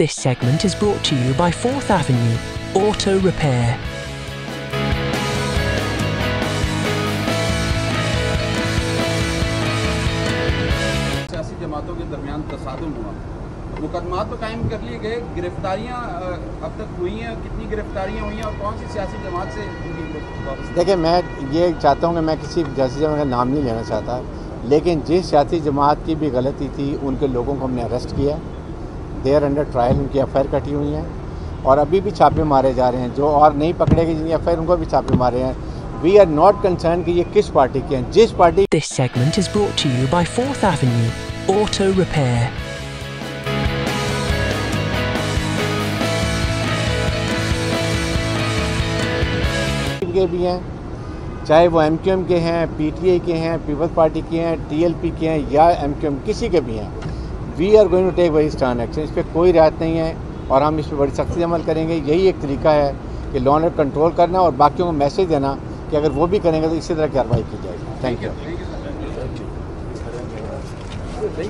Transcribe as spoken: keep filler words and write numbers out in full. This segment is brought to you by fourth Avenue Auto Repair. सियासी जमातों के दरमियान तसादुम हुआ, मुकदमात तो कायम कर लिए गए, गिरफ्तारियां अब तक हुई हैं, कितनी गिरफ्तारियां हुई हैं और कौन सी सियासी जमात से उनकी? देखिए, मैं ये चाहता हूँ कि मैं किसी सियासी जमात का नाम नहीं लेना चाहता, लेकिन जिस सियासी जमात की भी गलती थी उनके लोगों को हमने अरेस्ट किया, देयर अंडर ट्रायल, उनकी एफ आई आर कटी हुई हैं और अभी भी छापे मारे जा रहे हैं। जो और नहीं पकड़े गए जिनकी एफ आई आर, उनको भी छापे मारे हैं। वी आर नॉट कंसर्न कि ये किस पार्टी के हैं, जिस party. This segment is brought to you by fourth avenue auto repair. के भी हैं, चाहे वो एम क्यू एम के हैं, पी टी आई के हैं, पीपल्स पार्टी के हैं, टी एल पी के हैं या एम क्यू एम, किसी के भी हैं। We are going to take very strong action, इस पर कोई राहत नहीं है और हम इस पर बड़ी सख्ती अमल करेंगे। यही एक तरीका है कि लॉ एंड कंट्रोल करना और बाकियों को मैसेज देना कि अगर वो भी करेंगे तो इसी तरह कार्रवाई की जाएगी। Thank you.